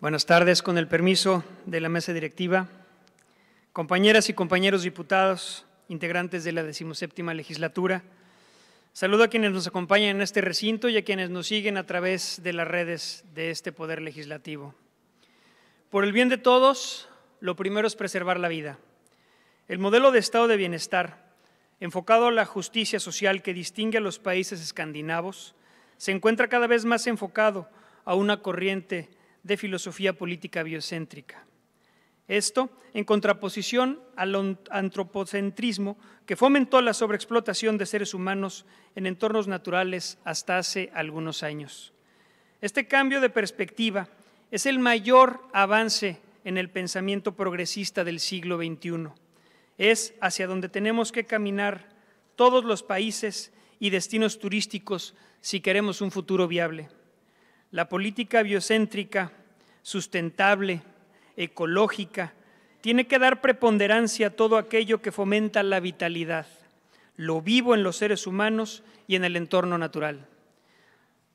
Buenas tardes, con el permiso de la mesa directiva, compañeras y compañeros diputados, integrantes de la 17ª legislatura, saludo a quienes nos acompañan en este recinto y a quienes nos siguen a través de las redes de este Poder Legislativo. Por el bien de todos, lo primero es preservar la vida. El modelo de Estado de Bienestar, enfocado a la justicia social que distingue a los países escandinavos, se encuentra cada vez más enfocado a una corriente de filosofía política biocéntrica. Esto en contraposición al antropocentrismo que fomentó la sobreexplotación de seres humanos en entornos naturales hasta hace algunos años. Este cambio de perspectiva es el mayor avance en el pensamiento progresista del siglo XXI. Es hacia donde tenemos que caminar todos los países y destinos turísticos si queremos un futuro viable. La política biocéntrica, sustentable, ecológica, tiene que dar preponderancia a todo aquello que fomenta la vitalidad, lo vivo en los seres humanos y en el entorno natural.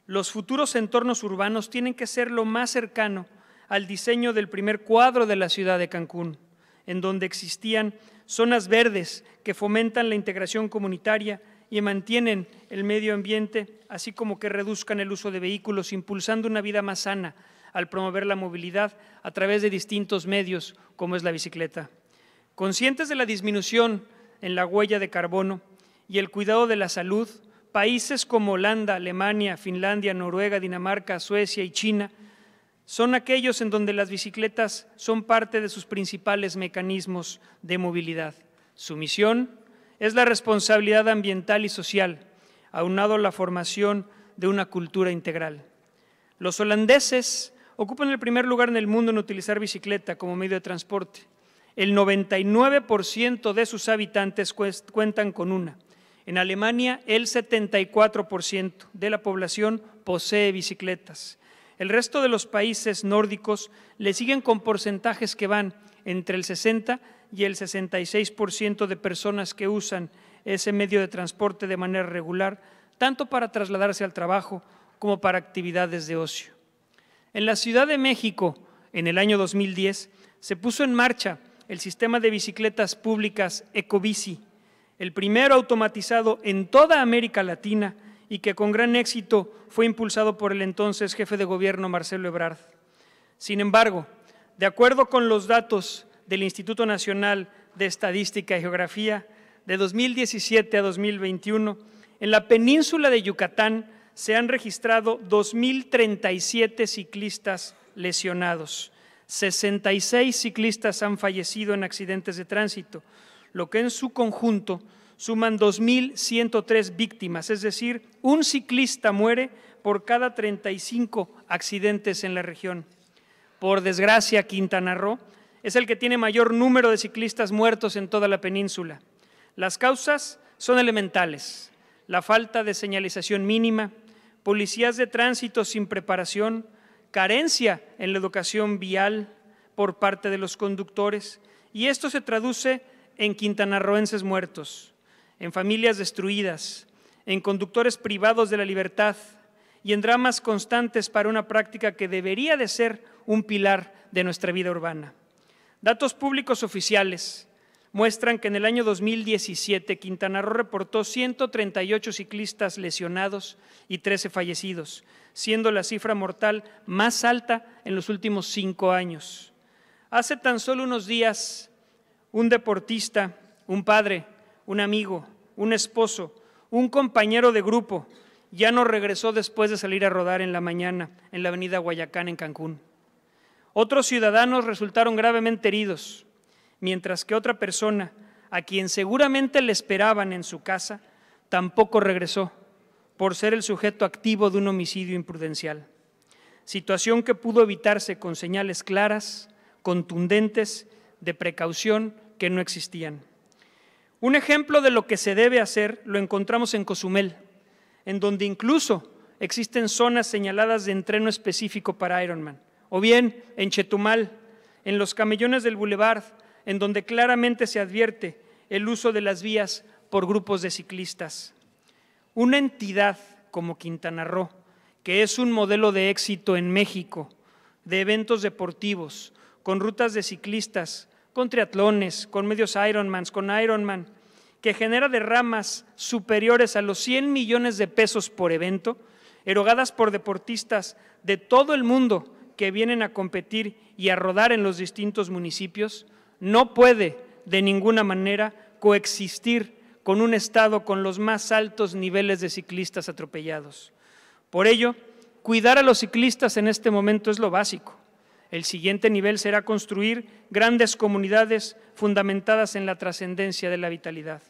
Los futuros entornos urbanos tienen que ser lo más cercano al diseño del primer cuadro de la ciudad de Cancún, en donde existían zonas verdes que fomentan la integración comunitaria y mantienen el medio ambiente, así como que reduzcan el uso de vehículos, impulsando una vida más sana al promover la movilidad a través de distintos medios, como es la bicicleta. Conscientes de la disminución en la huella de carbono y el cuidado de la salud, países como Holanda, Alemania, Finlandia, Noruega, Dinamarca, Suecia y China son aquellos en donde las bicicletas son parte de sus principales mecanismos de movilidad. Su misión es la responsabilidad ambiental y social, aunado a la formación de una cultura integral. Los holandeses ocupan el primer lugar en el mundo en utilizar bicicleta como medio de transporte. El 99% de sus habitantes cuentan con una. En Alemania, el 74% de la población posee bicicletas. El resto de los países nórdicos le siguen con porcentajes que van entre el 60% y el 66% de personas que usan ese medio de transporte de manera regular, tanto para trasladarse al trabajo como para actividades de ocio. En la Ciudad de México, en el año 2010, se puso en marcha el sistema de bicicletas públicas Ecobici, el primero automatizado en toda América Latina y que con gran éxito fue impulsado por el entonces jefe de gobierno Marcelo Ebrard. Sin embargo, de acuerdo con los datos del Instituto Nacional de Estadística y Geografía, de 2017 a 2021, en la península de Yucatán se han registrado 2.037 ciclistas lesionados. 66 ciclistas han fallecido en accidentes de tránsito, lo que en su conjunto suman 2.103 víctimas, es decir, un ciclista muere por cada 35 accidentes en la región. Por desgracia, Quintana Roo es el que tiene mayor número de ciclistas muertos en toda la península. Las causas son elementales: la falta de señalización mínima, policías de tránsito sin preparación, carencia en la educación vial por parte de los conductores, y esto se traduce en quintanarroenses muertos, en familias destruidas, en conductores privados de la libertad y en dramas constantes para una práctica que debería de ser un pilar de nuestra vida urbana. Datos públicos oficiales muestran que en el año 2017 Quintana Roo reportó 138 ciclistas lesionados y 13 fallecidos, siendo la cifra mortal más alta en los últimos 5 años. Hace tan solo unos días, un deportista, un padre, un amigo, un esposo, un compañero de grupo, ya no regresó después de salir a rodar en la mañana en la avenida Guayacán en Cancún. Otros ciudadanos resultaron gravemente heridos, mientras que otra persona, a quien seguramente le esperaban en su casa, tampoco regresó por ser el sujeto activo de un homicidio imprudencial. Situación que pudo evitarse con señales claras, contundentes, de precaución que no existían. Un ejemplo de lo que se debe hacer lo encontramos en Cozumel, en donde incluso existen zonas señaladas de entreno específico para Ironman. O bien en Chetumal, en los camellones del Boulevard, en donde claramente se advierte el uso de las vías por grupos de ciclistas. Una entidad como Quintana Roo, que es un modelo de éxito en México, de eventos deportivos, con rutas de ciclistas, con triatlones, con medios Ironmans, con Ironman, que genera derramas superiores a los 100 millones de pesos por evento, erogadas por deportistas de todo el mundo que vienen a competir y a rodar en los distintos municipios, no puede de ninguna manera coexistir con un estado con los más altos niveles de ciclistas atropellados. Por ello, cuidar a los ciclistas en este momento es lo básico. El siguiente nivel será construir grandes comunidades fundamentadas en la trascendencia de la vitalidad.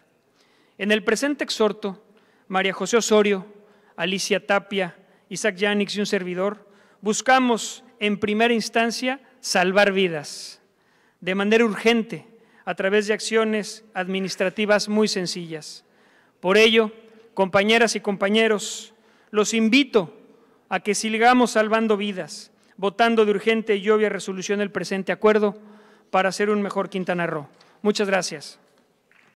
En el presente exhorto, María José Osorio, Alicia Tapia, Issac Janix y un servidor, buscamos en primera instancia salvar vidas de manera urgente a través de acciones administrativas muy sencillas. Por ello, compañeras y compañeros, los invito a que sigamos salvando vidas, votando de urgente y obvia resolución el presente acuerdo para hacer un mejor Quintana Roo. Muchas gracias.